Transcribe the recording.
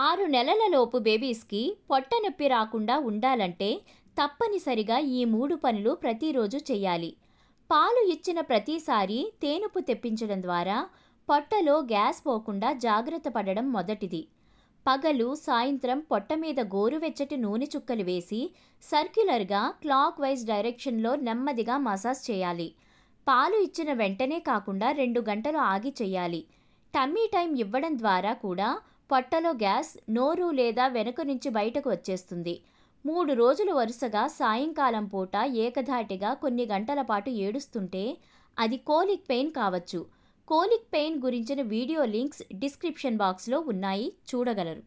6 నెలలలోపు బేబీస్కి పొట్టనొప్పి రాకుండా ఉండాలంటే తప్పనిసరిగా ఈ 3 పనులు ప్రతిరోజు చేయాలి. పాలు ఇచ్చిన ప్రతిసారి తేనుపు తెప్పించడం ద్వారా పొట్టలో గ్యాస్ పోకుండా జాగ్రత్త పడడం మొదటిది. పగలు సాయంత్రం పొట్ట మీద గోరువెచ్చటి నూనె చుక్కలు వేసి సర్క్యులర్గా క్లాక్ వైజ్ డైరెక్షన్లో నెమ్మదిగా మసాజ్ చేయాలి. పాలు ఇచ్చిన వెంటనే కాకుండా 2 గంటలు ఆగి చేయాలి. టమ్మీ టైం ఇవ్వడం ద్వారా కూడా పొట్టలో గ్యాస్ నోరు లేదా వెనుక నుంచి బయటకు వచ్చేస్తుంది. 3 రోజులు వరుసగా సాయంకాలం పూట ఏకధాటిగా కొన్ని గంటల పాటు ఏడుస్తుంటే అది కోలిక్ పెయిన్ కావచ్చు. కోలిక్ పెయిన్ గురించిన వీడియో లింక్స్ డిస్క్రిప్షన్ బాక్స్లో ఉన్నాయి, చూడగలరు.